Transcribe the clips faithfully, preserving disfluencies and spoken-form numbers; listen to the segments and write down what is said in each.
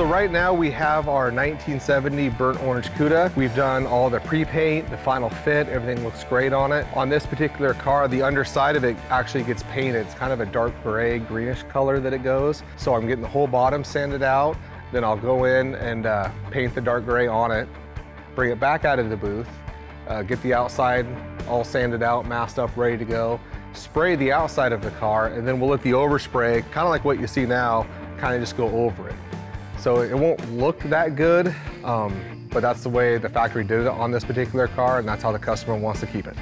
So right now we have our nineteen seventy Burnt Orange Cuda. We've done all the pre-paint, the final fit, everything looks great on it. On this particular car, the underside of it actually gets painted. It's kind of a dark gray, greenish color that it goes. So I'm getting the whole bottom sanded out, then I'll go in and uh, paint the dark gray on it, bring it back out of the booth, uh, get the outside all sanded out, masked up, ready to go, spray the outside of the car, and then we'll let the overspray, kind of like what you see now, kind of just go over it. So it won't look that good, um, but that's the way the factory did it on this particular car, and that's how the customer wants to keep it.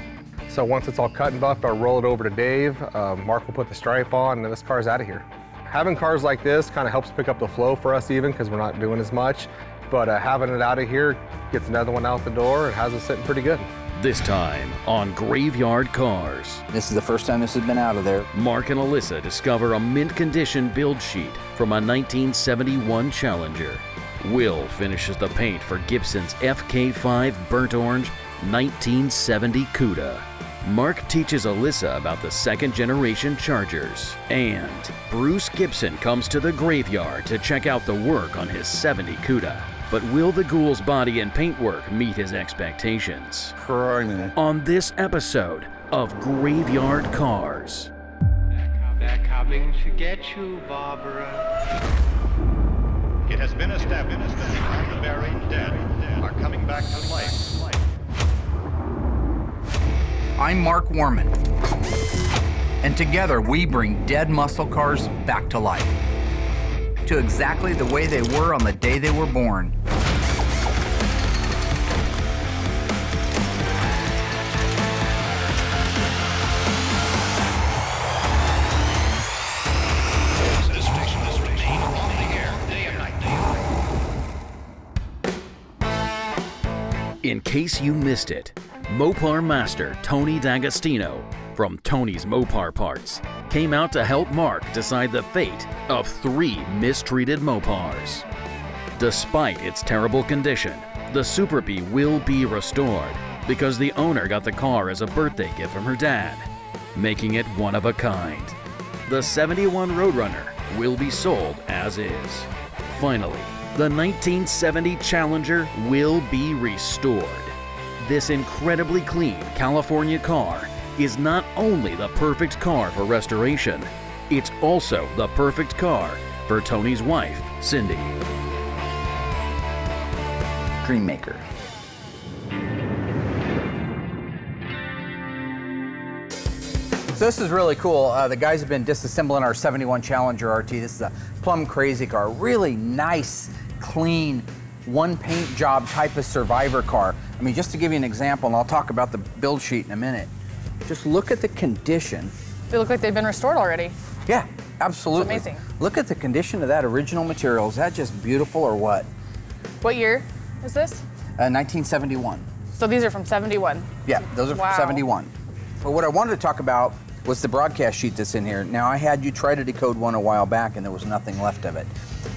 So once it's all cut and buffed, I'll roll it over to Dave. Uh, Mark will put the stripe on, and this car's out of here. Having cars like this kind of helps pick up the flow for us even, because we're not doing as much, but uh, having it out of here gets another one out the door and has it sitting pretty good. This time on Graveyard Carz. This is the first time this has been out of there. Mark and Alyssa discover a mint condition build sheet from a nineteen seventy-one Challenger. Will finishes the paint for Gibson's F K five Burnt Orange nineteen seventy Cuda. Mark teaches Alyssa about the second generation Chargers. And Bruce Gibson comes to the graveyard to check out the work on his seventy Cuda. But will the ghoul's body and paintwork meet his expectations? Crying. On this episode of Graveyard Carz. They're coming to get you, Barbara. It has been established that the buried dead are coming back to life. I'm Mark Worman, and together we bring dead muscle cars back to life. To exactly the way they were on the day they were born. In case you missed it, Mopar master Tony D'Agostino from Tony's Mopar Parts came out to help Mark decide the fate of three mistreated Mopars. Despite its terrible condition, the Super Bee will be restored because the owner got the car as a birthday gift from her dad, making it one of a kind. The seventy-one Roadrunner will be sold as is. Finally, the nineteen seventy Challenger will be restored. This incredibly clean California car is not only the perfect car for restoration, it's also the perfect car for Tony's wife, Cindy. Dream maker. So this is really cool. Uh, the guys have been disassembling our seventy-one Challenger R T. This is a plum crazy car. Really nice, clean, one paint job type of survivor car. I mean, just to give you an example, and I'll talk about the build sheet in a minute. Just look at the condition. They look like they've been restored already. Yeah, absolutely. It's amazing. Look at the condition of that original material. Is that just beautiful or what? What year is this? Uh, nineteen seventy-one. So these are from seventy-one? Yeah, those are wow. from seventy-one. But what I wanted to talk about was the broadcast sheet that's in here. Now, I had you try to decode one a while back, and there was nothing left of it.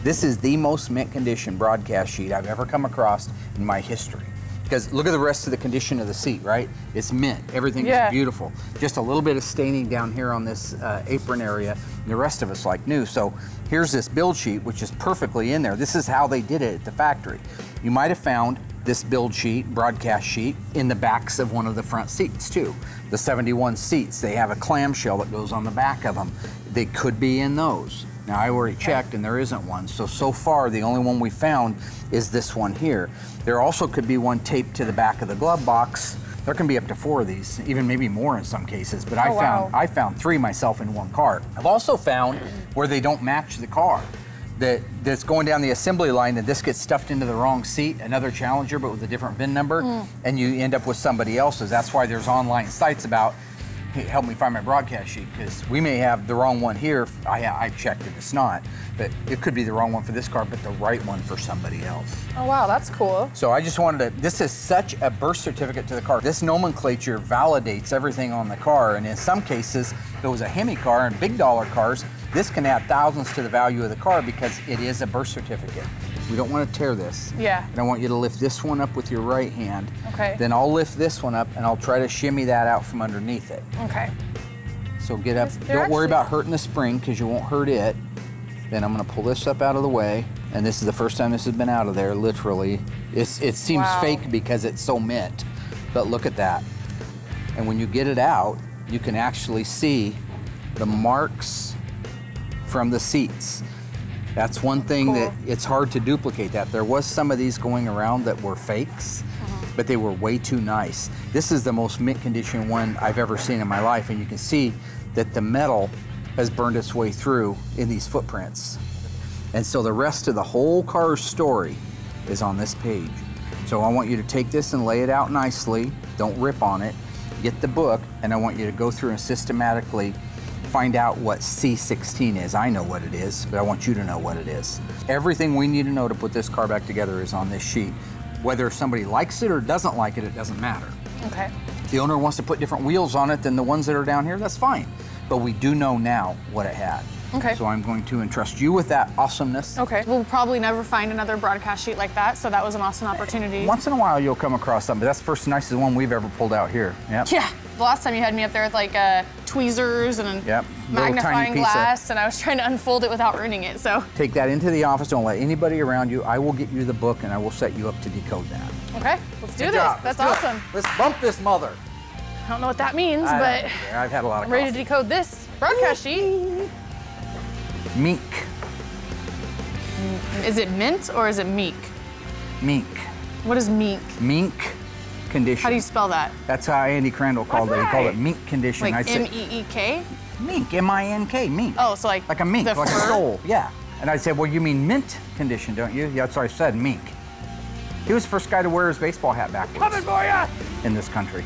This is the most mint condition broadcast sheet I've ever come across in my history. Because look at the rest of the condition of the seat, right? It's mint, everything yeah. is beautiful. Just a little bit of staining down here on this uh, apron area, and the rest of it's like new. So here's this build sheet, which is perfectly in there. This is how they did it at the factory. You might have found this build sheet, broadcast sheet, in the backs of one of the front seats too. The seventy-one seats, they have a clamshell that goes on the back of them. They could be in those. Now, I already checked, and there isn't one. So, so far, the only one we found is this one here. There also could be one taped to the back of the glove box. There can be up to four of these, even maybe more in some cases. But I oh, found wow. I found three myself in one car. I've also found where they don't match the car. That, that's going down the assembly line, and this gets stuffed into the wrong seat, another Challenger, but with a different V I N number, mm. and you end up with somebody else's. That's why there's online sites about, hey, help me find my broadcast sheet, because we may have the wrong one here. I, I've checked it, it's not. But it could be the wrong one for this car, but the right one for somebody else. Oh, wow, that's cool. So I just wanted to, this is such a birth certificate to the car. This nomenclature validates everything on the car, and in some cases, if it was a Hemi car and big dollar cars, this can add thousands to the value of the car because it is a birth certificate. We don't want to tear this. Yeah. And I want you to lift this one up with your right hand. Okay. Then I'll lift this one up, and I'll try to shimmy that out from underneath it. Okay. So get up. They're don't actually... worry about hurting the spring, because you won't hurt it. Then I'm going to pull this up out of the way. and this is the first time this has been out of there, literally. It's, it seems wow. fake because it's so mint, but look at that. And when you get it out, you can actually see the marks from the seats. That's one thing cool. that it's hard to duplicate that. There was some of these going around that were fakes, uh-huh. but they were way too nice. This is the most mint condition one I've ever seen in my life, and you can see that the metal has burned its way through in these footprints. And so the rest of the whole car's story is on this page. So I want you to take this and lay it out nicely. Don't rip on it. Get the book, and I want you to go through and systematically find out what C sixteen is. I know what it is, but I want you to know what it is. Everything we need to know to put this car back together is on this sheet. Whether somebody likes it or doesn't like it, it doesn't matter. Okay. If the owner wants to put different wheels on it than the ones that are down here, that's fine. But we do know now what it had. Okay. So I'm going to entrust you with that awesomeness. Okay. We'll probably never find another broadcast sheet like that, so that was an awesome opportunity. Once in a while, you'll come across something, but that's the first nicest one we've ever pulled out here. Yep. Yeah. The last time you had me up there with like uh, tweezers and a yep. magnifying glass, and I was trying to unfold it without ruining it, so. Take that into the office, don't let anybody around you. I will get you the book and I will set you up to decode that. Okay, let's do Good this, job. That's let's awesome. Let's bump this mother. I don't know what that means, I but I've had a lot of I'm ready coffee. to decode this broadcast sheet. Meek. Is it mint or is it meek? Meek. What is meek? Meek condition. How do you spell that? That's how Andy Crandall called That's it. Right. He called it meek condition. Like M E E K? Meek, M I N K, meek. Oh, so like... Like a mink, like fur? a soul, yeah. And I said, well, you mean mint condition, don't you? Yeah, that's what I said, meek. He was the first guy to wear his baseball hat backwards. Coming for ya! In this country.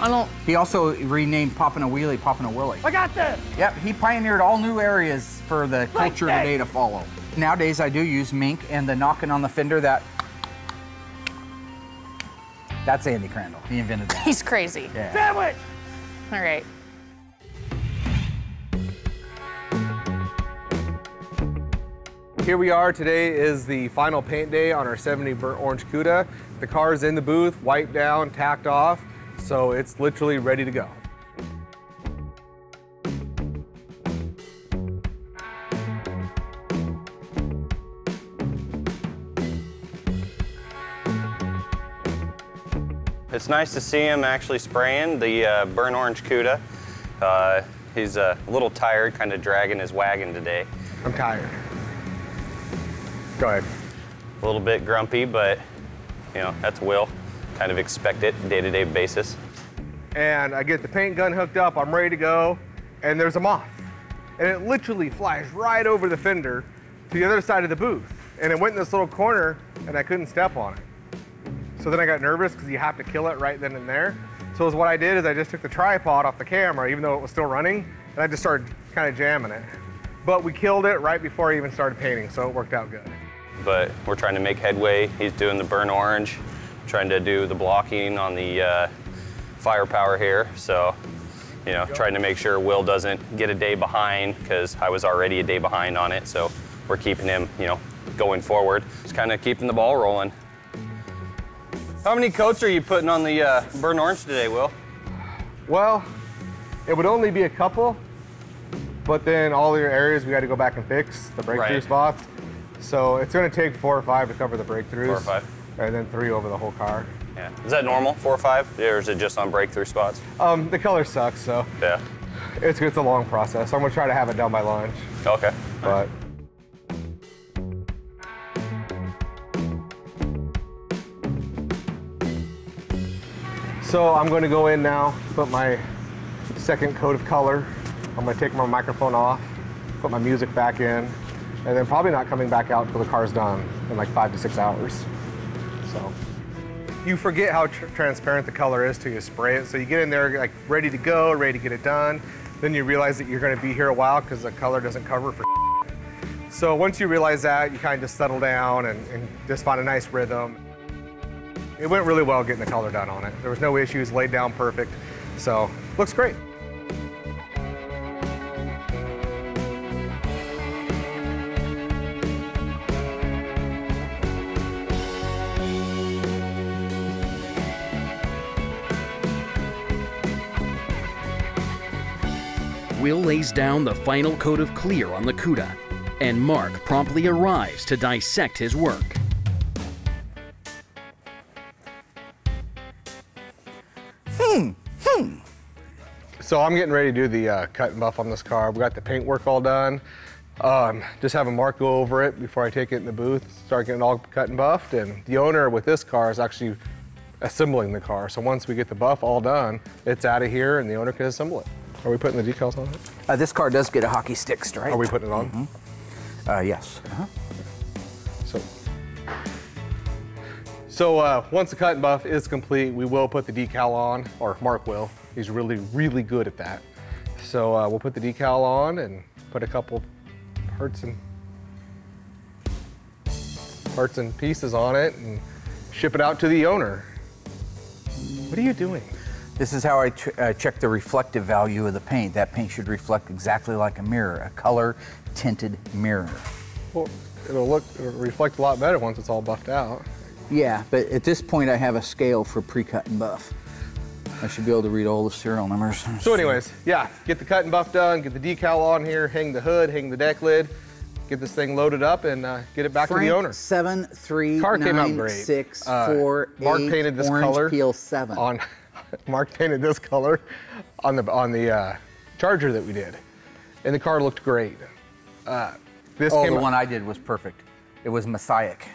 I don't... He also renamed poppin' a wheelie, poppin' a willy. I got this! Yep, he pioneered all new areas for the like culture that. today to follow. Nowadays, I do use mink, and the knocking on the fender, that... That's Andy Crandall. He invented that. He's crazy. Yeah. Sandwich! All right. Here we are. Today is the final paint day on our seventy Burnt Orange Cuda. The car's in the booth, wiped down, tacked off. So it's literally ready to go. It's nice to see him actually spraying the uh, Burnt Orange Cuda. Uh, he's a little tired, kind of dragging his wagon today. I'm tired. Go ahead. A little bit grumpy, but you know, that's Will. Kind of expect it day-to-day basis. And I get the paint gun hooked up, I'm ready to go, and there's a moth. And it literally flies right over the fender to the other side of the booth. And it went in this little corner, and I couldn't step on it. So then I got nervous, because you have to kill it right then and there. So what I did is I just took the tripod off the camera, even though it was still running, and I just started kind of jamming it. But we killed it right before I even started painting, so it worked out good. But we're trying to make headway. He's doing the burnt orange. Trying to do the blocking on the uh, firepower here. So, you know, trying to make sure Will doesn't get a day behind, because I was already a day behind on it. So we're keeping him, you know, going forward. Just kind of keeping the ball rolling. How many coats are you putting on the uh, burnt orange today, Will? Well, it would only be a couple, but then all your areas we had to go back and fix, the breakthrough right. spots. So it's gonna take four or five to cover the breakthroughs. Four or five. And then three over the whole car. Yeah. Is that normal, four or five? Or is it just on breakthrough spots? Um, the color sucks, so. Yeah. It's, it's a long process. I'm gonna try to have it done by lunch. Okay. But. So I'm gonna go in now, put my second coat of color. I'm gonna take my microphone off, put my music back in, and then probably not coming back out until the car's done in like five to six hours. So you forget how tr transparent the color is till you spray it. So you get in there like ready to go, ready to get it done. Then you realize that you're going to be here a while because the color doesn't cover for So once you realize that, you kind of just settle down and, and just find a nice rhythm. It went really well getting the color done on it. There was no issues, laid down perfect. So looks great. Will lays down the final coat of clear on the Cuda. and Mark promptly arrives to dissect his work. Hmm, hmm. So I'm getting ready to do the uh, cut and buff on this car. We got the paint work all done. Um, just having Mark go over it before I take it in the booth, start getting all cut and buffed. And the owner with this car is actually assembling the car. So once we get the buff all done, it's out of here and the owner can assemble it. Are we putting the decals on it? Uh, this car does get a hockey stick stripe. Are we putting it on? Mm-hmm. uh, yes. Uh-huh. So, so uh, once the cut and buff is complete, we will put the decal on, or Mark will. He's really, really good at that. So uh, we'll put the decal on and put a couple parts and parts and pieces on it and ship it out to the owner. What are you doing? This is how I ch uh, check the reflective value of the paint. That paint should reflect exactly like a mirror, a color tinted mirror. Well, it'll look it'll reflect a lot better once it's all buffed out. Yeah, but at this point I have a scale for pre-cut and buff. I should be able to read all the serial numbers. So anyways, yeah, get the cut and buff done, get the decal on here, hang the hood, hang the deck lid, get this thing loaded up and uh, get it back Frank, to the owner. Seven, three, car nine, came out great. Six, uh, four, Mark eight, painted this color peel seven. On, Mark painted this color on the, on the uh, Charger that we did. And the car looked great. Uh, this oh, came the out. one I did was perfect. It was messiah-ic.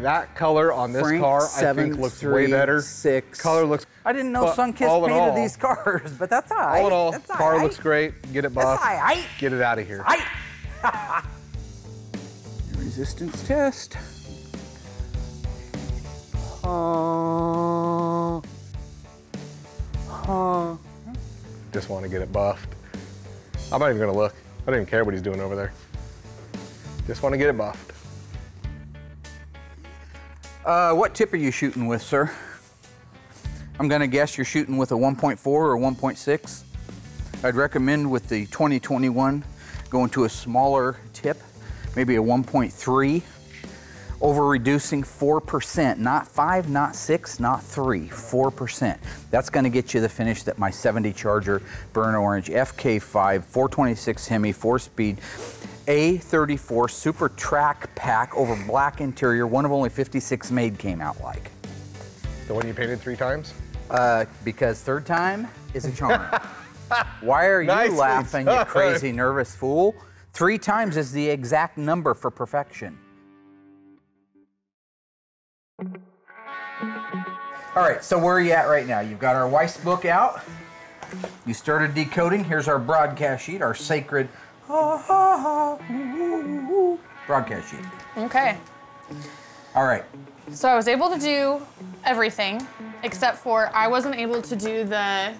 That color on this Frank, car, seven, I think, looks three, way better. Six. Color looks. I didn't know Sunkist painted all, these cars, but that's all right. All in all, that's car right. looks great. Get it buffed. That's all right. Get it out of here. Right. Resistance test. Uh, uh. Just want to get it buffed. I'm not even going to look. I don't even care what he's doing over there. Just want to get it buffed. Uh, what tip are you shooting with, sir? I'm gonna guess you're shooting with a one point four or one point six. I'd recommend with the twenty twenty-one going to a smaller tip, maybe a one point three, over reducing four percent, not five, not six, not three, four percent. That's gonna get you the finish that my seventy Charger, Burnt Orange, F K five, four twenty-six Hemi, four speed, A thirty-four Super Track Pack over black interior, one of only fifty-six made came out like. The one you painted three times? Uh, because third time is a charm. Why are you Nicely laughing, done. you crazy nervous fool? Three times is the exact number for perfection. All right, so where are you at right now? You've got our Weiss book out. You started decoding. Here's our broadcast sheet, our sacred broadcast sheet. Okay. All right. So I was able to do everything except for I wasn't able to do the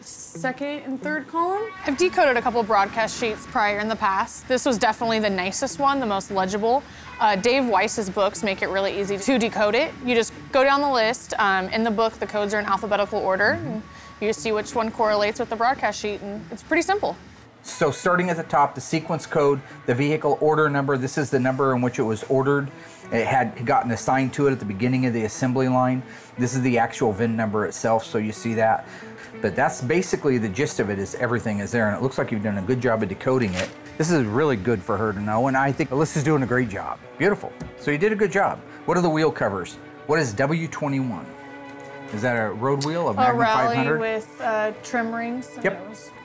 second and third column. I've decoded a couple broadcast sheets prior in the past. This was definitely the nicest one, the most legible. Uh, Dave Weiss's books make it really easy to decode it. You just go down the list. Um, in the book, the codes are in alphabetical order. And you just see which one correlates with the broadcast sheet, and it's pretty simple. So starting at the top, the sequence code, the vehicle order number, this is the number in which it was ordered. It had gotten assigned to it at the beginning of the assembly line. This is the actual V I N number itself, so you see that. But that's basically the gist of it, is everything is there, and it looks like you've done a good job of decoding it. This is really good for her to know, and I think Alyssa's doing a great job. Beautiful. So you did a good job. What are the wheel covers? What is W twenty-one? Is that a road wheel, a Magnum five hundred? A rally with uh, trim rings. And yep.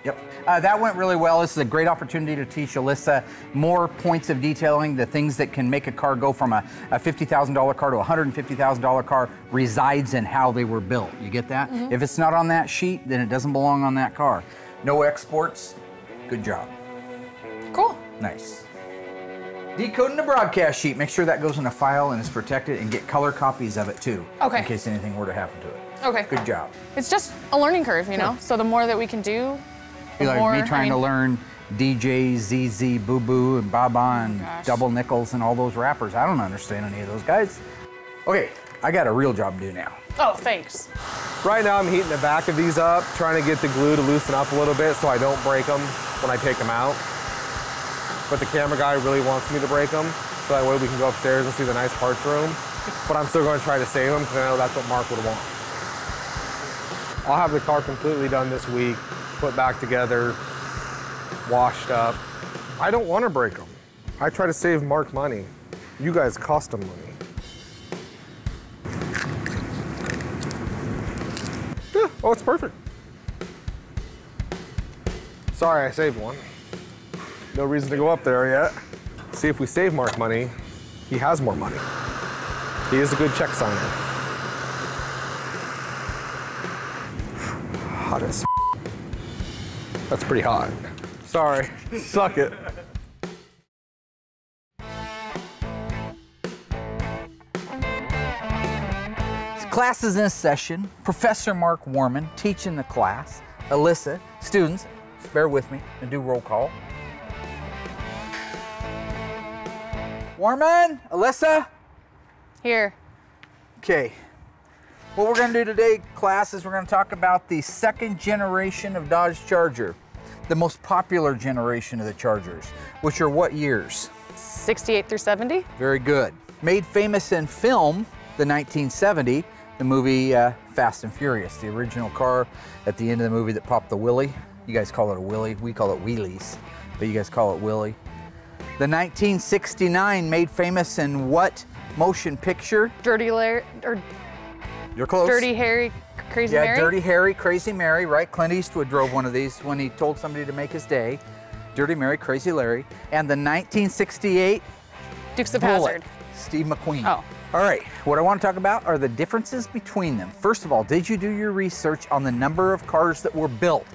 Yep, uh, that went really well. This is a great opportunity to teach Alyssa more points of detailing, the things that can make a car go from a, a fifty thousand dollar car to a one hundred fifty thousand dollar car resides in how they were built. You get that? Mm-hmm. If it's not on that sheet, then it doesn't belong on that car. No exports, good job. Cool. Nice. Decoding the broadcast sheet, make sure that goes in a file and is protected, and get color copies of it too, okay, in case anything were to happen to it. Okay. Good job. It's just a learning curve, you know? Yeah. So the more that we can do, Be like more, me trying I mean, to learn D J, Z Z, Boo Boo, and Baba, and gosh. Double Nickels, and all those rappers. I don't understand any of those guys. Okay, I got a real job to do now. Oh, thanks. Right now I'm heating the back of these up, trying to get the glue to loosen up a little bit so I don't break them when I take them out. But the camera guy really wants me to break them, so that way we can go upstairs and see the nice parts room. But I'm still going to try to save them because I know that's what Mark would want. I'll have the car completely done this week, put back together, washed up. I don't want to break them. I try to save Mark money. You guys cost him money. Yeah. Oh, it's perfect. Sorry, I saved one. No reason to go up there yet. See, if we save Mark money, he has more money. He is a good check signer. Hot as That's pretty hot. Sorry, suck it. Class is in session. Professor Mark Worman teaching the class. Alyssa, students, bear with me and do roll call. Worman, Alyssa? Here. Okay. What we're gonna do today, class, is we're gonna talk about the second generation of Dodge Charger, the most popular generation of the Chargers, which are what years? sixty-eight through seventy. Very good. Made famous in film, the nineteen seventy, the movie uh, Fast and Furious, the original car at the end of the movie that popped the wheelie. You guys call it a wheelie, we call it wheelies, but you guys call it wheelie. The nineteen sixty-nine made famous in what motion picture? Dirty Larry, or you're close. Dirty Harry, Crazy Mary? Yeah, Dirty Harry, Crazy Mary, right? Clint Eastwood drove one of these when he told somebody to make his day. Dirty Mary, Crazy Larry. And the nineteen sixty-eight? Dukes of Hazzard. Steve McQueen. Oh. All right, what I want to talk about are the differences between them. First of all, did you do your research on the number of cars that were built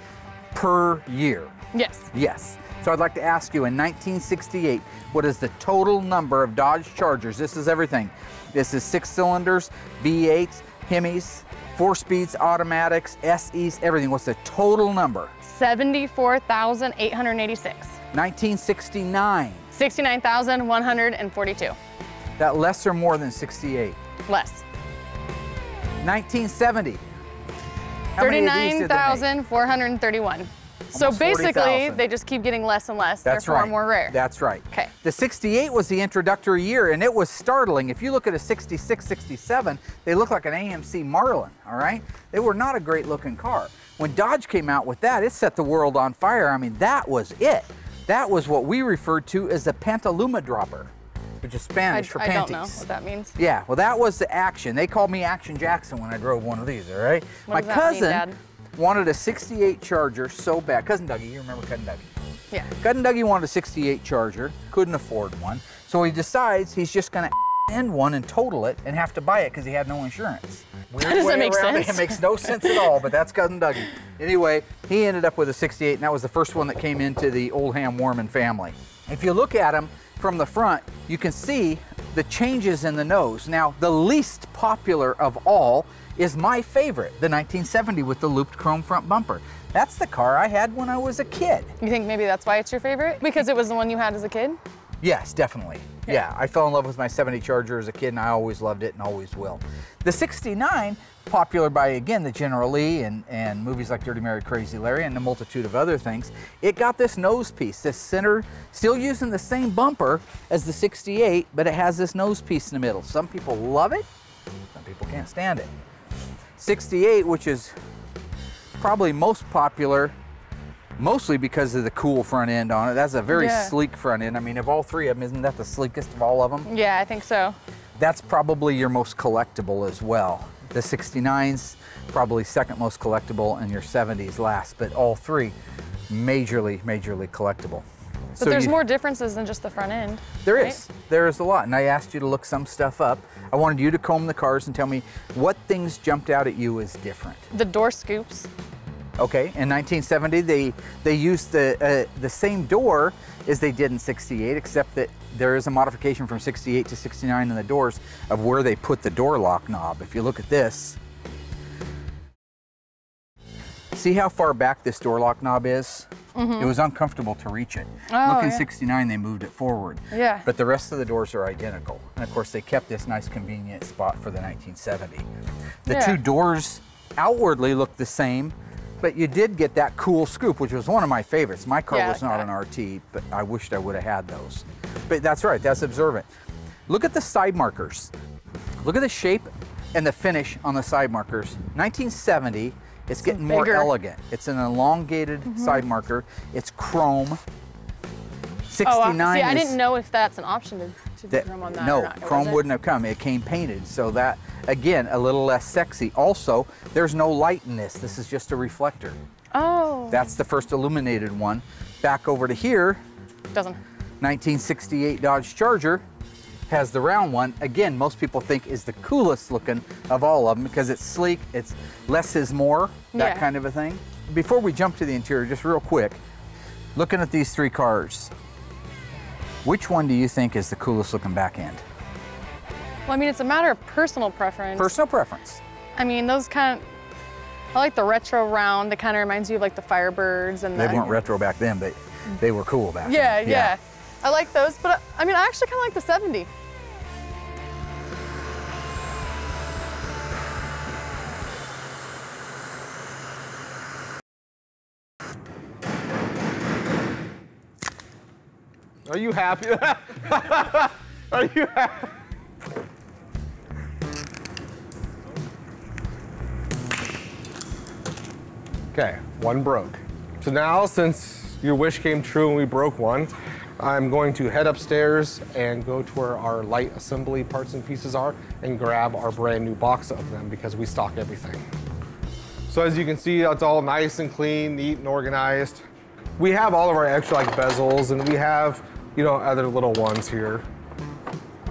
per year? Yes. Yes. So I'd like to ask you, in nineteen sixty-eight, what is the total number of Dodge Chargers? This is everything. This is six cylinders, V eights, Hemis, four speeds, automatics, S Es, everything. What's the total number? seventy-four thousand eight hundred eighty-six. nineteen sixty-nine. sixty-nine thousand one hundred forty-two. That less or more than sixty-eight? Less. nineteen seventy. thirty-nine thousand four hundred thirty-one. So basically, they just keep getting less and less. That's right. They're far more rare. That's right. Okay. The sixty-eight was the introductory year, and it was startling. If you look at a sixty-six, sixty-seven, they look like an A M C Marlin, all right? They were not a great-looking car. When Dodge came out with that, it set the world on fire. I mean, that was it. That was what we referred to as the Pantaluma dropper, which is Spanish I, for I panties. I don't know what that means. Yeah, well, that was the action. They called me Action Jackson when I drove one of these, all right? What My does that cousin. Mean, Dad? Wanted a sixty-eight Charger so bad. Cousin Dougie, you remember Cousin Dougie? Yeah. Cousin Dougie wanted a sixty-eight Charger, couldn't afford one, so he decides he's just gonna end one and total it and have to buy it because he had no insurance. Weird that doesn't make sense. It. It makes no sense at all, but that's Cousin Dougie. Anyway, he ended up with a sixty-eight, and that was the first one that came into the Oldham Worman family. If you look at him from the front, you can see the changes in the nose. Now, the least popular of all is my favorite, the nineteen seventy with the looped chrome front bumper. That's the car I had when I was a kid. You think maybe that's why it's your favorite? Because it was the one you had as a kid? Yes, definitely. Yeah, yeah, I fell in love with my seventy Charger as a kid, and I always loved it and always will. The sixty-nine, popular by, again, the General Lee and, and movies like Dirty Mary, Crazy Larry, and a multitude of other things. It got this nose piece, this center, still using the same bumper as the sixty-eight, but it has this nose piece in the middle. Some people love it, some people can't stand it. sixty-eight, which is probably most popular, mostly because of the cool front end on it. That's a very yeah. sleek front end. I mean, of all three of them, isn't that the sleekest of all of them? Yeah, I think so. That's probably your most collectible as well. The sixty-nine's probably second most collectible, and your seventies last, but all three majorly, majorly collectible. But so there's you, more differences than just the front end. There right? is. There is a lot. And I asked you to look some stuff up. I wanted you to comb the cars and tell me what things jumped out at you as different. The door scoops. Okay. In nineteen seventy, they, they used the, uh, the same door as they did in sixty-eight, except that there is a modification from sixty-eight to sixty-nine in the doors of where they put the door lock knob. If you look at this, see how far back this door lock knob is? Mm-hmm. It was uncomfortable to reach it. Oh, Look in yeah. sixty-nine, they moved it forward. Yeah. But the rest of the doors are identical. And of course, they kept this nice convenient spot for the nineteen seventy. The yeah. two doors outwardly looked the same, but you did get that cool scoop, which was one of my favorites. My car yeah, was not an R T, but I wished I would have had those. But that's right, that's observant. Look at the side markers. Look at the shape and the finish on the side markers. nineteen seventy It's getting more elegant. It's an elongated mm-hmm. side marker. It's chrome. sixty-nine. Oh, see, I didn't know if that's an option to, to that, do chrome on that. No, or not. Chrome wouldn't have come. It came painted, so that again a little less sexy. Also, there's no light in this. This is just a reflector. Oh. That's the first illuminated one. Back over to here. Doesn't. nineteen sixty-eight Dodge Charger has the round one. Again, most people think is the coolest looking of all of them because it's sleek. It's less is more. That yeah. kind of a thing. Before we jump to the interior, just real quick, looking at these three cars. Which one do you think is the coolest looking back end? Well, I mean, it's a matter of personal preference. Personal preference. I mean, those kind of, I like the retro round. That kind of reminds you of like the Firebirds and the- They weren't retro back then, but they were cool back yeah, then. Yeah, yeah. I like those, but I mean, I actually kind of like the seventy. Are you happy? Are you happy? Okay, one broke. So now, since your wish came true and we broke one, I'm going to head upstairs and go to where our light assembly parts and pieces are and grab our brand new box of them because we stock everything. So as you can see, it's all nice and clean, neat and organized. We have all of our extra like bezels and we have, you know, other little ones here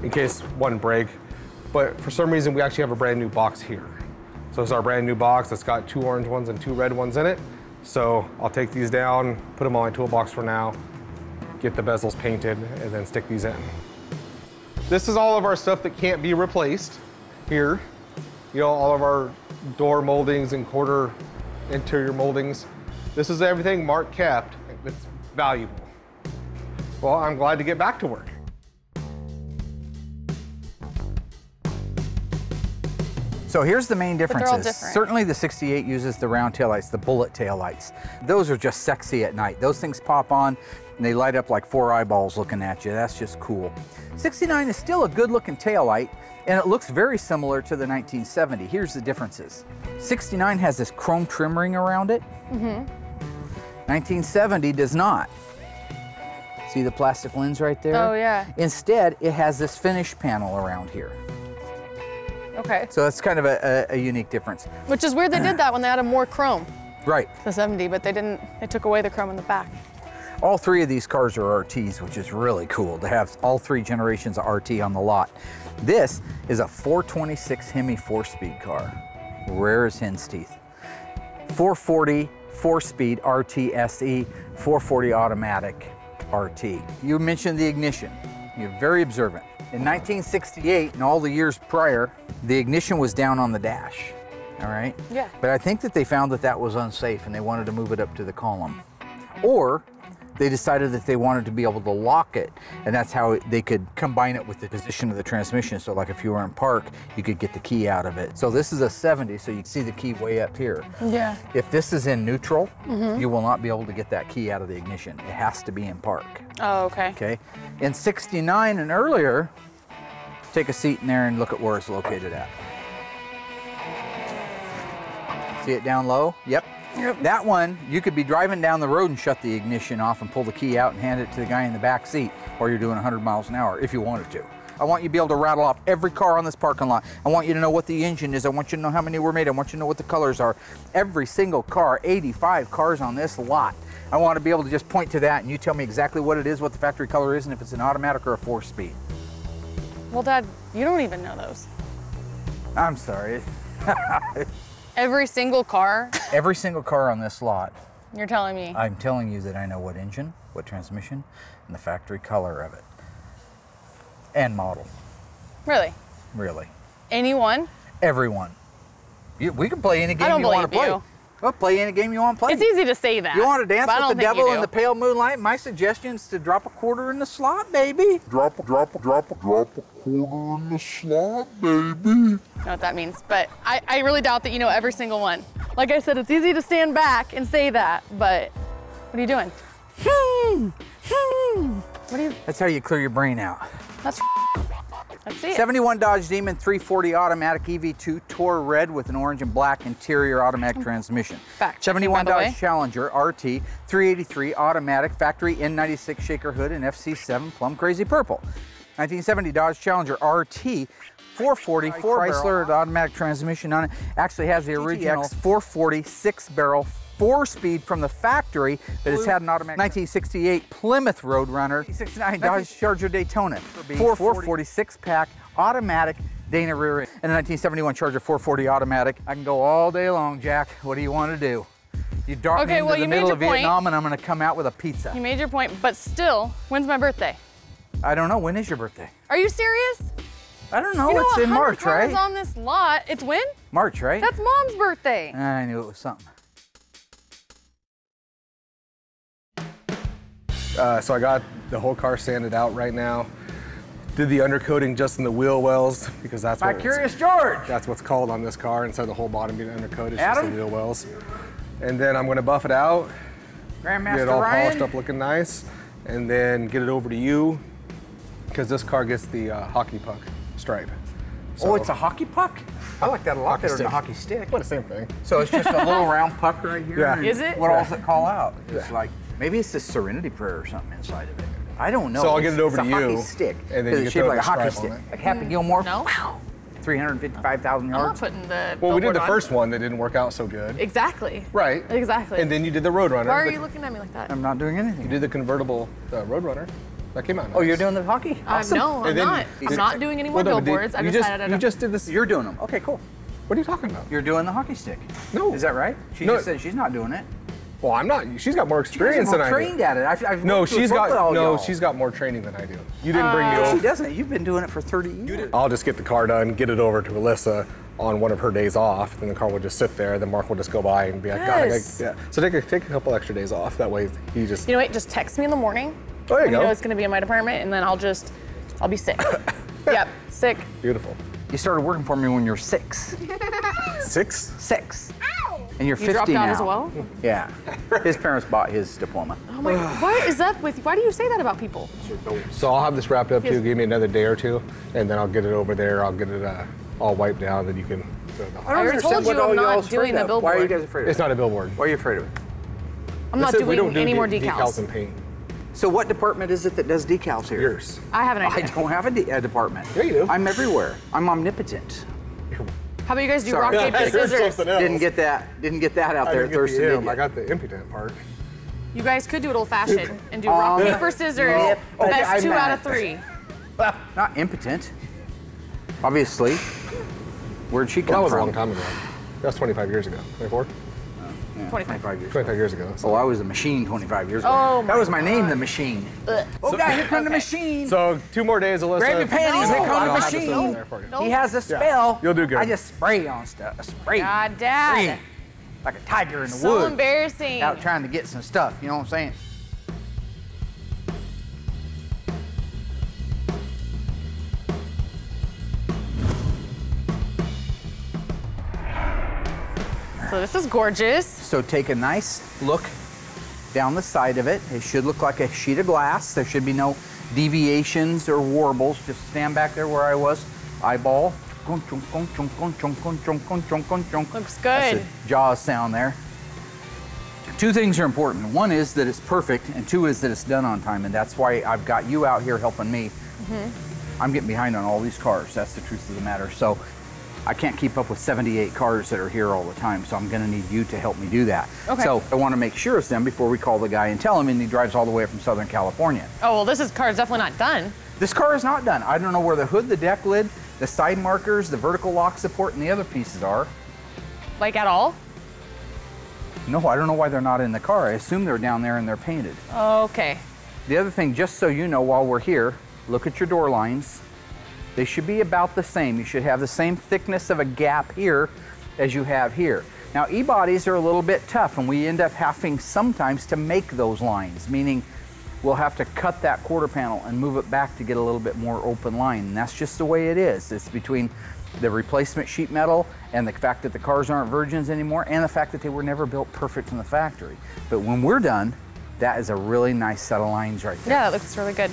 in case one break. But for some reason, we actually have a brand new box here. So it's our brand new box that's got two orange ones and two red ones in it. So I'll take these down, put them on my toolbox for now, get the bezels painted, and then stick these in. This is all of our stuff that can't be replaced here. You know, all of our door moldings and quarter interior moldings. This is everything Mark kept that's valuable. Well, I'm glad to get back to work. So here's the main differences. Certainly the sixty-eight uses the round taillights, the bullet taillights. Those are just sexy at night. Those things pop on and they light up like four eyeballs looking at you. That's just cool. sixty-nine is still a good looking taillight and it looks very similar to the nineteen seventy. Here's the differences. sixty-nine has this chrome trim ring around it. Mm-hmm. nineteen seventy does not. See the plastic lens right there? Oh yeah. Instead, it has this finish panel around here. Okay. So that's kind of a, a, a unique difference. Which is weird they did that when they added more chrome. Right. The seventy, but they didn't, they took away the chrome in the back. All three of these cars are R Ts, which is really cool to have all three generations of R T on the lot. This is a four twenty-six Hemi four-speed car, rare as hen's teeth. four forty four-speed R T S E, four forty automatic R T. You mentioned the ignition. You're very observant. In nineteen sixty-eight and all the years prior, the ignition was down on the dash, all right? Yeah. But I think that they found that that was unsafe and they wanted to move it up to the column. Or they decided that they wanted to be able to lock it and that's how they could combine it with the position of the transmission. So like if you were in park, you could get the key out of it. So this is a seventy, so you can see the key way up here. Yeah. If this is in neutral, mm-hmm. you will not be able to get that key out of the ignition. It has to be in park. Oh, okay. Okay. In sixty-nine and earlier, take a seat in there and look at where it's located at. See it down low? Yep. Yep. That one, you could be driving down the road and shut the ignition off and pull the key out and hand it to the guy in the back seat, or you're doing a hundred miles an hour if you wanted to. I want you to be able to rattle off every car on this parking lot. I want you to know what the engine is. I want you to know how many were made. I want you to know what the colors are. Every single car, eighty-five cars on this lot. I want to be able to just point to that and you tell me exactly what it is, what the factory color is, and if it's an automatic or a four-speed. Well, Dad, you don't even know those. I'm sorry. Every single car? Every single car on this lot. You're telling me? I'm telling you that I know what engine, what transmission, and the factory color of it. And model. Really? Really. Anyone? Everyone. You, we can play any game I don't you want to play. You. Well, play any game you want to play. It's easy to say that. You want to dance with the devil in the pale moonlight? My suggestion is to drop a quarter in the slot, baby. Drop, drop, drop, drop a quarter in the slot, baby. I know what that means, but I, I really doubt that you know every single one. Like I said, it's easy to stand back and say that, but what are you doing? Hmm, hmm. What are you? That's how you clear your brain out. That's Let's see it. seventy-one Dodge Demon three forty automatic E V two Tour Red with an orange and black interior automatic transmission. Fact seventy-one Dodge Challenger R T three eighty-three automatic factory N ninety-six Shaker hood and F C seven plum crazy purple. nineteen seventy Dodge Challenger R T four forty Chrysler automatic transmission on it. Actually has the original four forty six-barrel four-speed from the factory, but it's had an automatic. nineteen sixty-eight Plymouth Roadrunner, sixty-nine Dodge Charger Daytona, four forty six-pack automatic Dana rear end, and a nineteen seventy-one Charger four forty automatic. I can go all day long, Jack. What do you want to do? You dart okay, me into well, the middle of point. Vietnam, and I'm going to come out with a pizza. You made your point, but still, when's my birthday? I don't know. When is your birthday? Are you serious? I don't know. You know it's in March, right? On this lot, it's when? March, right? That's Mom's birthday. I knew it was something. Uh, so I got the whole car sanded out right now. Did the undercoating just in the wheel wells because that's what Curious George. That's what's called on this car instead of the whole bottom being undercoated, it's Adam. Just the wheel wells. And then I'm going to buff it out, Grandmaster get it all Ryan. Polished up, looking nice, and then get it over to you because this car gets the uh, hockey puck stripe. So, oh, it's a hockey puck? I like that a lot better than a hockey stick. Well, the same thing. So it's just a little round puck right here. Yeah. Is it? What yeah. else it call out? It's yeah. like. Maybe it's the Serenity Prayer or something inside of it. I don't know. So I'll it's, get it over to you. It's a hockey stick. And then you it's shaped like a hockey stick. Like Happy mm, Gilmore. No. Wow. three hundred fifty-five thousand yards. I'm not putting the Well, we did the first one that didn't work out so good. Exactly. Right. Exactly. And then you did the Roadrunner. Why are you looking at me like that? I'm not doing anything. You did the convertible uh, Roadrunner. That came out nice. Oh, you're doing the hockey? Awesome. Uh, no, I'm not. I'm not doing any more well, billboards. I decided I don't. You just did this. You're doing them. Okay, cool. What are you talking about? You're doing the hockey stick. No. Is that right? She just said she's not doing it. Well, I'm not. She's got more experience more than I do. She's trained at it. I've, I've no, she's got no. She's got more training than I do. You didn't uh, bring me over. She doesn't. You've been doing it for thirty years. I'll just get the car done, get it over to Alyssa on one of her days off, and the car will just sit there. Then Mark will just go by and be like, yes. God, I, I, yeah. So take a take a couple extra days off. That way, he just. You know what? Just text me in the morning. Oh, there you go. I know it's going to be in my department, and then I'll just, I'll be sick. Yep, sick. Beautiful. You started working for me when you were six. Six? Six. And you're you fifty dropped now. Out as well? Yeah. His parents bought his diploma. Oh my God. What is up with you? Why do you say that about people? So I'll have this wrapped up, yes. too. Give me another day or two, and then I'll get it over there. I'll get it uh, all wiped down, then you can go to the hospital. I already told you I'm not doing the billboard. Why are you guys afraid of it? It's not a billboard. Why are you afraid of it? I'm not doing any more decals. Decals and paint. So what department is it that does decals here? Yours. I have an idea. I don't have a, de a department. Yeah, you do. I'm everywhere. I'm omnipotent. How about you guys do Sorry. rock, yeah, paper, scissors? Didn't get that. Didn't get that out I there, Thursday. The I got the impudent part. You guys could do it old-fashioned and do um, rock, paper, scissors. No. Okay, that's I'm two out of three. Not impotent, obviously. Where'd she come from? That was from? a long time ago. That was twenty-five years ago. twenty-four? Uh, yeah. twenty-five. twenty-five years. twenty-five years ago. So. Oh, I was a machine twenty-five years ago. Oh, that was my God. name, the machine. Ugh. Oh so, God, here comes okay. the machine. So two more days, Alyssa. Grab your panties, no, here comes the machine. No. He has a spell. Yeah. You'll do good. I just spray on stuff. Spray. God, Dad. Spray. Like a tiger in the so woods. So embarrassing. Out trying to get some stuff. You know what I'm saying? So this is gorgeous. So take a nice look down the side of it. It should look like a sheet of glass. There should be no deviations or warbles. Just stand back there where I was. Eyeball. Looks good. That's a jaw sound there. Two things are important. One is that it's perfect, and two is that it's done on time, and that's why I've got you out here helping me. Mm-hmm. I'm getting behind on all these cars. That's the truth of the matter. So. I can't keep up with seventy-eight cars that are here all the time, so I'm gonna need you to help me do that. Okay. So I wanna make sure it's done before we call the guy and tell him, and he drives all the way from Southern California. Oh, well, this is, car is definitely not done. This car is not done. I don't know where the hood, the deck lid, the side markers, the vertical lock support, and the other pieces are. Like at all? No, I don't know why they're not in the car. I assume they're down there and they're painted. Okay. The other thing, just so you know, while we're here, look at your door lines. They should be about the same. You should have the same thickness of a gap here as you have here. Now, e-bodies are a little bit tough, and we end up having sometimes to make those lines, meaning we'll have to cut that quarter panel and move it back to get a little bit more open line. And that's just the way it is. It's between the replacement sheet metal and the fact that the cars aren't virgins anymore and the fact that they were never built perfect in the factory. But when we're done, that is a really nice set of lines right there. Yeah, that looks really good.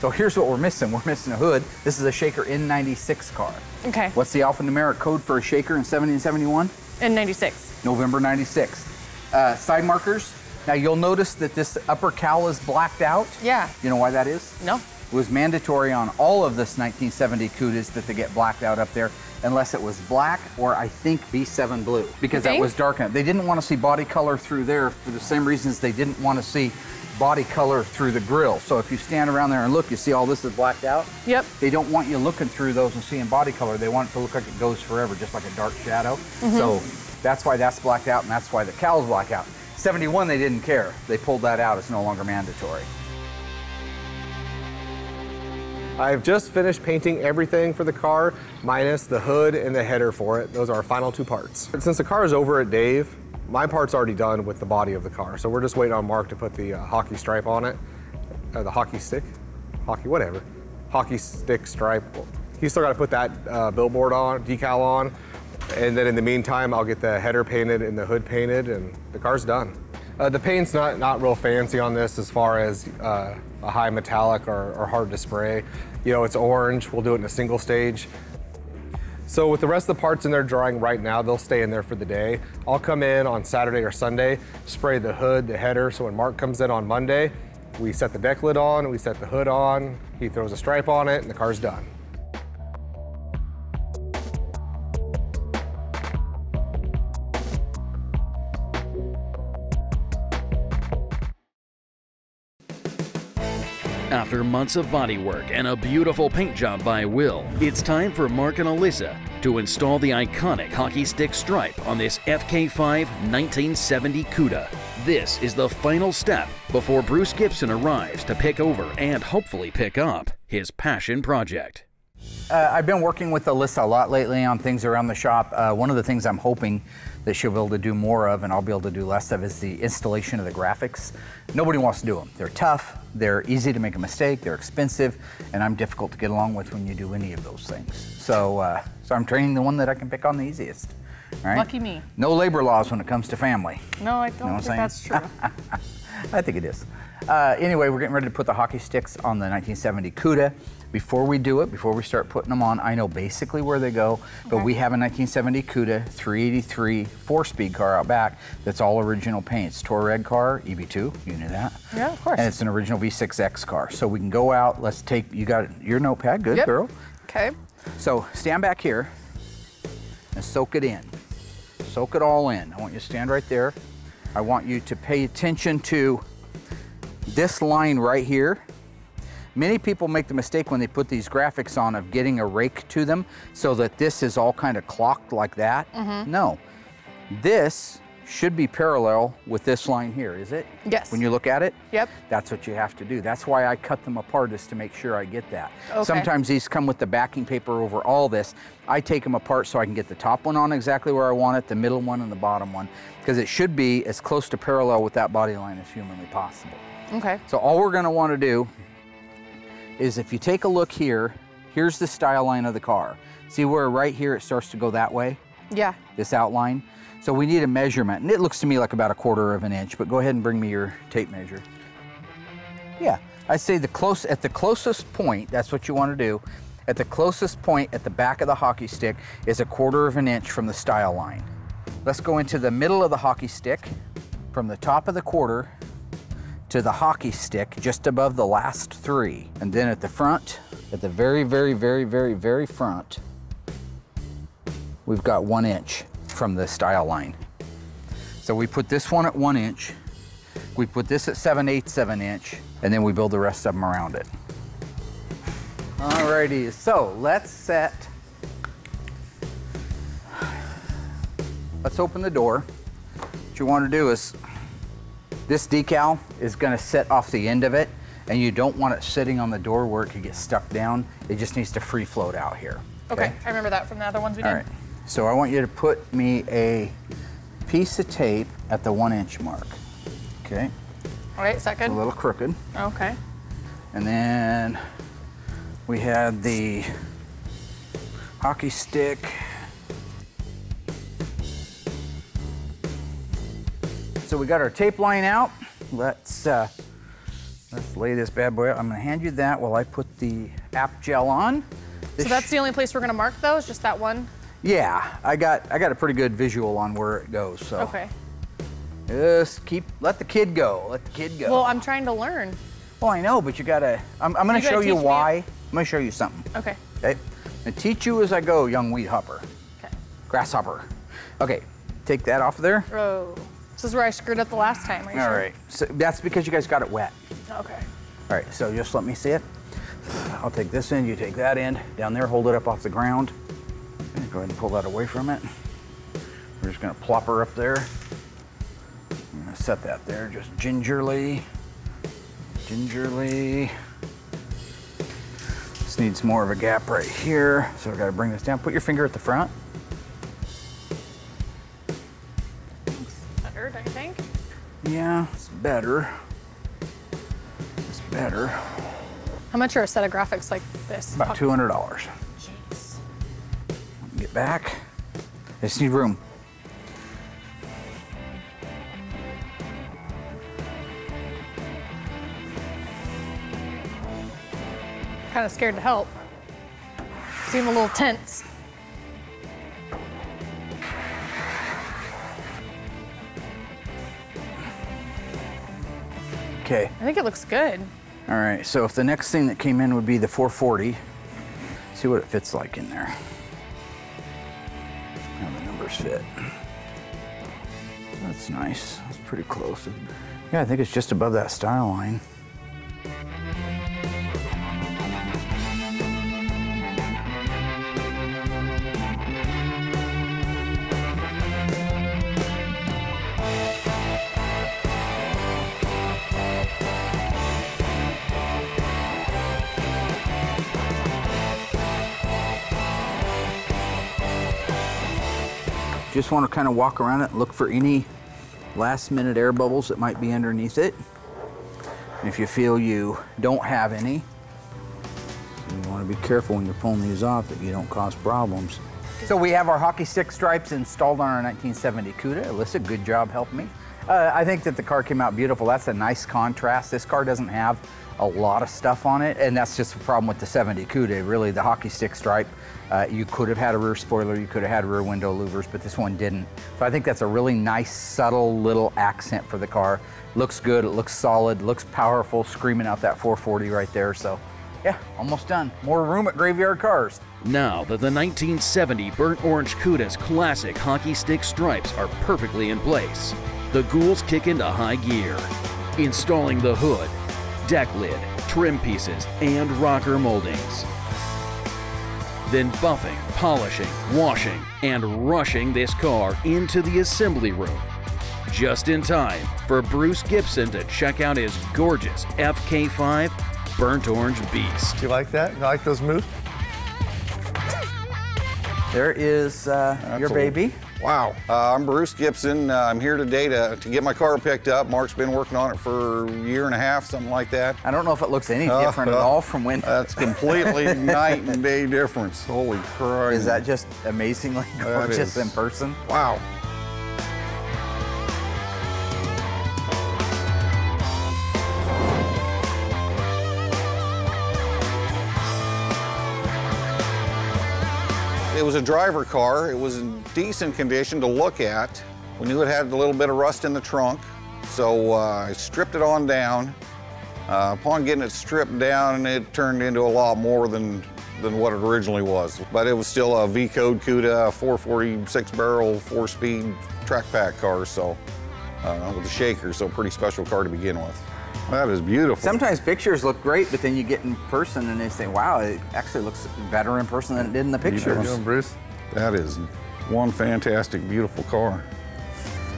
So here's what we're missing. We're missing a hood. This is a Shaker N ninety-six car. Okay. What's the alphanumeric code for a Shaker in seventy and seventy-one? N ninety-six. November ninety-six. Uh, side markers. Now you'll notice that this upper cowl is blacked out. Yeah. You know why that is? No. It was mandatory on all of this nineteen seventy Cudas that they get blacked out up there, unless it was black or I think B seven blue, because that was dark enough. They didn't want to see body color through there for the same reasons they didn't want to see body color through the grill. So if you stand around there and look, you see all this is blacked out. Yep. They don't want you looking through those and seeing body color. They want it to look like it goes forever, just like a dark shadow. Mm-hmm. So that's why that's blacked out, and that's why the cowl's blacked out. seventy-one, they didn't care. They pulled that out. It's no longer mandatory. I've just finished painting everything for the car, minus the hood and the header for it. Those are our final two parts. Since the car is over at Dave, my part's already done with the body of the car, so we're just waiting on Mark to put the uh, hockey stripe on it, uh, the hockey stick, hockey whatever, hockey stick stripe. He's still got to put that uh, billboard on, decal on, and then in the meantime, I'll get the header painted and the hood painted, and the car's done. Uh, the paint's not, not real fancy on this as far as uh, a high metallic or, or hard to spray. You know, it's orange. We'll do it in a single stage. So with the rest of the parts in there drying right now, they'll stay in there for the day. I'll come in on Saturday or Sunday, spray the hood, the header, so when Mark comes in on Monday, we set the deck lid on, we set the hood on, he throws a stripe on it, and the car's done. After months of bodywork and a beautiful paint job by Will, it's time for Mark and Alyssa to install the iconic hockey stick stripe on this F K five nineteen seventy Cuda. This is the final step before Bruce Gibson arrives to pick over and hopefully pick up his passion project. Uh, I've been working with Alyssa a lot lately on things around the shop. Uh, one of the things I'm hoping that she'll be able to do more of and I'll be able to do less of is the installation of the graphics. Nobody wants to do them. They're tough, they're easy to make a mistake, they're expensive, and I'm difficult to get along with when you do any of those things. So, uh, so I'm training the one that I can pick on the easiest. All right? Lucky me. No labor laws when it comes to family. No, I don't you know think that's true. I think it is. Uh, anyway, we're getting ready to put the hockey sticks on the nineteen seventy Cuda. Before we do it, before we start putting them on, I know basically where they go, but okay. We have a nineteen seventy Cuda three eighty-three four-speed car out back that's all original paints. Touareg car, E B two, you knew that. Yeah, of course. And it's an original V six X car. So we can go out, let's take, you got your notepad, good yep. girl. Okay. So stand back here and soak it in. Soak it all in. I want you to stand right there. I want you to pay attention to this line right here. Many people make the mistake when they put these graphics on of getting a rake to them so that this is all kind of clocked like that. Mm-hmm. No, this should be parallel with this line here, is it? Yes. When you look at it? Yep. That's what you have to do. That's why I cut them apart, is to make sure I get that. Okay. Sometimes these come with the backing paper over all this. I take them apart so I can get the top one on exactly where I want it, the middle one and the bottom one, because it should be as close to parallel with that body line as humanly possible. Okay. So all we're gonna wanna do is, if you take a look here, here's the style line of the car. See where right here it starts to go that way? Yeah. This outline. So we need a measurement, and it looks to me like about a quarter of an inch, but go ahead and bring me your tape measure. Yeah, I'd say the close, at the closest point, that's what you want to do, at the closest point at the back of the hockey stick is a quarter of an inch from the style line. Let's go into the middle of the hockey stick, from the top of the quarter to the hockey stick, just above the last three. And then at the front, at the very, very, very, very, very front, we've got one inch from the style line. So we put this one at one inch, we put this at seven eighths of an inch, and then we build the rest of them around it. Alrighty, so let's set, let's open the door. What you want to do is, this decal is going to set off the end of it, and you don't want it sitting on the door where it could get stuck down. It just needs to free float out here. Okay, okay I remember that from the other ones we did. All right. So I want you to put me a piece of tape at the one inch mark. Okay. All right, is that good? It's a little crooked. Okay. And then we had the hockey stick. So we got our tape line out. Let's uh, Let's lay this bad boy out. I'm gonna hand you that while I put the app gel on. This so that's the only place we're gonna mark those, just that one? Yeah, I got I got a pretty good visual on where it goes, so. Okay. Just keep, let the kid go, let the kid go. Well, I'm trying to learn. Well, I know, but you gotta, I'm, I'm gonna you gotta show you why. Me. I'm gonna show you something. Okay. Okay, I'm gonna teach you as I go, young weed hopper. Okay. Grasshopper. Okay, take that off of there. Oh, this is where I screwed up the last time, right? All sure? right, so that's because you guys got it wet. Okay. All right, so just let me see it. I'll take this end, you take that end. Down there, hold it up off the ground. Go ahead and pull that away from it. We're just gonna plop her up there. I'm gonna set that there just gingerly, gingerly. This needs more of a gap right here. So I gotta bring this down. Put your finger at the front. Looks better, I think. Yeah, it's better. It's better. How much are a set of graphics like this? About two hundred dollars. Get back. I just need room. Kind of scared to help. Seem a little tense. Okay. I think it looks good. All right, so if the next thing that came in would be the four forty, see what it fits like in there. Fit. That's nice. That's pretty close. Yeah, I think it's just above that style line. Just want to kind of walk around it and look for any last minute air bubbles that might be underneath it. And if you feel you don't have any, you want to be careful when you're pulling these off that you don't cause problems. So we have our hockey stick stripes installed on our nineteen seventy Cuda. Alyssa, good job helping me. Uh, I think that the car came out beautiful. That's a nice contrast. This car doesn't have a lot of stuff on it, and that's just the problem with the seventy Cuda. Really, the hockey stick stripe, uh, you could have had a rear spoiler, you could have had rear window louvers, but this one didn't. So I think that's a really nice, subtle little accent for the car. Looks good, it looks solid, looks powerful, screaming out that four forty right there. So yeah, almost done. More room at Graveyard Carz. Now that the nineteen seventy Burnt Orange Cuda's classic hockey stick stripes are perfectly in place, the ghouls kick into high gear, installing the hood, deck lid, trim pieces, and rocker moldings. Then buffing, polishing, washing, and rushing this car into the assembly room, just in time for Bruce Gibson to check out his gorgeous F K five Burnt Orange Beast. You like that? You like those moves? There is uh, your baby. Wow, uh, I'm Bruce Gibson. Uh, I'm here today to, to get my car picked up. Mark's been working on it for a year and a half, something like that. I don't know if it looks any uh, different uh, at all from when... That's completely night and day difference. Holy crap. Is that just amazingly gorgeous in person? Wow. It was a driver car. It was in decent condition to look at. We knew it had a little bit of rust in the trunk, so uh, I stripped it on down. Uh, upon getting it stripped down, it turned into a lot more than, than what it originally was. But it was still a V-code Cuda, four forty, six-barrel, four-speed track pack car, so uh, with a shaker, so pretty special car to begin with. That is beautiful. Sometimes pictures look great, but then you get in person and they say, wow, it actually looks better in person than it did in the pictures. How you doing, Bruce? That is one fantastic, beautiful car.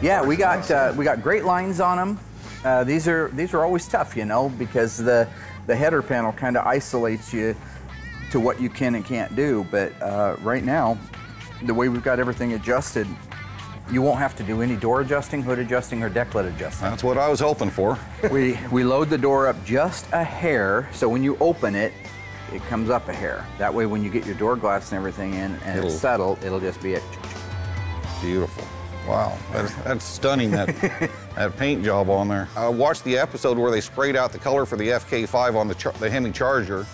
Yeah, we got uh, we got great lines on them. Uh, these are these are always tough, you know, because the the header panel kind of isolates you to what you can and can't do. But uh, right now, the way we've got everything adjusted, you won't have to do any door adjusting, hood adjusting, or deck lid adjusting. That's what I was hoping for. we we load the door up just a hair, so when you open it, it comes up a hair. That way when you get your door glass and everything in and it'll, it's settled, it'll just be a... Beautiful. Wow, that's, that's stunning, that, that paint job on there. I watched the episode where they sprayed out the color for the F K five on the, char the Hemi Charger,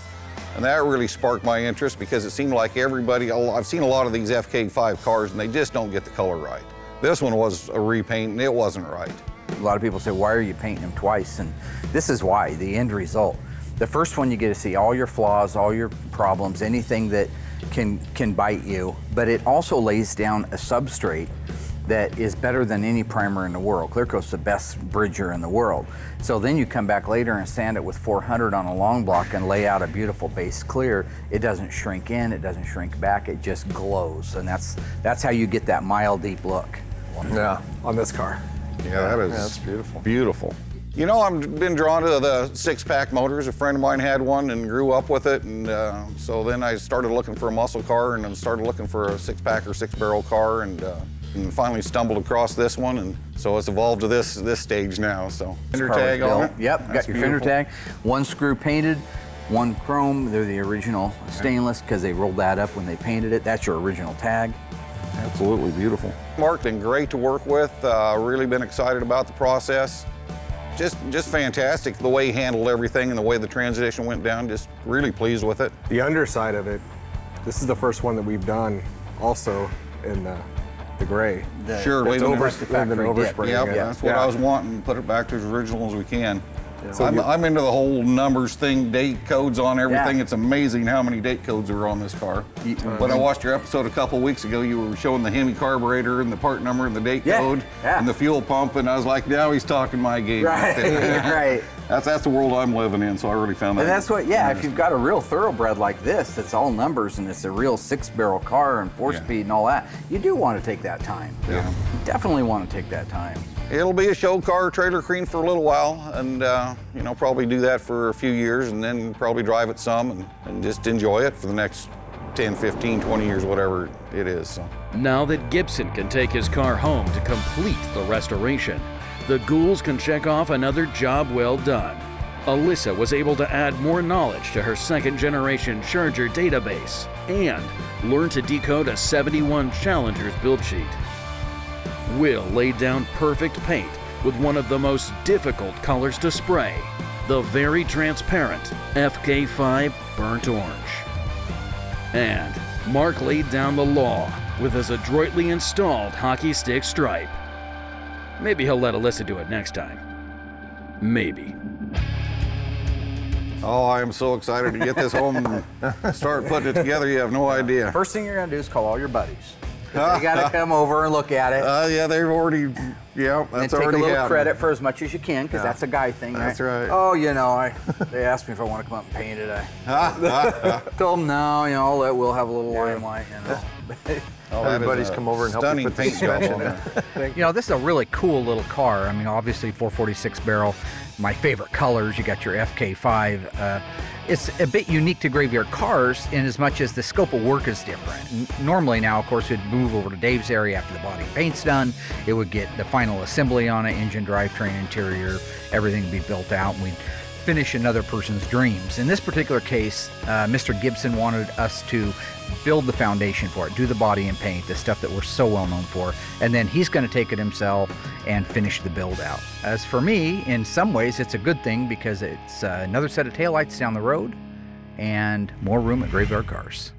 and that really sparked my interest because it seemed like everybody, I've seen a lot of these F K five cars and they just don't get the color right. This one was a repaint and it wasn't right. A lot of people say, why are you painting them twice? And this is why, the end result. The first one you get to see all your flaws, all your problems, anything that can, can bite you, but it also lays down a substrate that is better than any primer in the world. Clearcoat's the best bridger in the world. So then you come back later and sand it with four hundred on a long block and lay out a beautiful base clear. It doesn't shrink in, it doesn't shrink back, it just glows. And that's, that's how you get that mile deep look. Yeah, on this car. Yeah, that is yeah, that's beautiful. Beautiful. You know, I've been drawn to the six-pack motors. A friend of mine had one and grew up with it. And uh, so then I started looking for a muscle car and I started looking for a six-pack or six-barrel car. And, uh, and finally stumbled across this one, and so it's evolved to this this stage now. So fender tag on it. Yep, got your fender tag. One screw painted, one chrome. They're the original stainless because they rolled that up when they painted it. That's your original tag. Absolutely beautiful. Mark, been great to work with. Uh, really been excited about the process. Just, just fantastic the way he handled everything and the way the transition went down. Just really pleased with it. The underside of it. This is the first one that we've done, also in the. The gray. The, sure, we've over, oversprayed. Yeah, that's what yeah. I was wanting. Put it back to as original as we can. Yeah. So I'm, I'm into the whole numbers thing, date codes on everything. Yeah. It's amazing how many date codes are on this car. You, uh, but I watched your episode a couple weeks ago. You were showing the Hemi carburetor and the part number and the date yeah, code yeah. and the fuel pump, and I was like, now he's talking my game. Right, right. That's, that's the world I'm living in, so I really found that. And that's what, yeah, if you've got a real thoroughbred like this, that's all numbers and it's a real six-barrel car and four-speed yeah. and all that, you do want to take that time. Yeah. You definitely want to take that time. It'll be a show car, trailer queen for a little while, and uh, you know, probably do that for a few years and then probably drive it some and, and just enjoy it for the next ten, fifteen, twenty years, whatever it is. So. Now that Gibson can take his car home to complete the restoration, the Ghouls can check off another job well done. Alyssa was able to add more knowledge to her second generation Charger database and learn to decode a seventy-one Challenger's build sheet. Will laid down perfect paint with one of the most difficult colors to spray, the very transparent F K five Burnt Orange. And Mark laid down the law with his adroitly installed hockey stick stripe. Maybe he'll let Alyssa do it next time. Maybe. Oh, I am so excited to get this home and start putting it together. You have no idea. First thing you're going to do is call all your buddies. They got to come over and look at it. Uh, yeah, they've already, yeah, that's already happened. And take a little happened. credit for as much as you can, because yeah. that's a guy thing, right? That's right. Oh, you know, I, they asked me if I want to come up and paint it. I told them, no, you know, I'll let Will have a little yeah. limelight, you know. Oh, everybody's come over and helped me put paint job on there. You know, this is a really cool little car. I mean, obviously four forty-six barrel, my favorite colors. You got your F K five. Uh, it's a bit unique to Graveyard Carz in as much as the scope of work is different. N normally now, of course, we'd move over to Dave's area after the body and paint's done. It would get the final assembly on it, engine, drivetrain, interior, everything would be built out, and we'd finish another person's dreams. In this particular case, uh, Mister Gibson wanted us to build the foundation for it, do the body and paint, the stuff that we're so well known for, and then he's going to take it himself and finish the build out. As for me, in some ways it's a good thing because it's uh, another set of taillights down the road and more room at Graveyard Carz.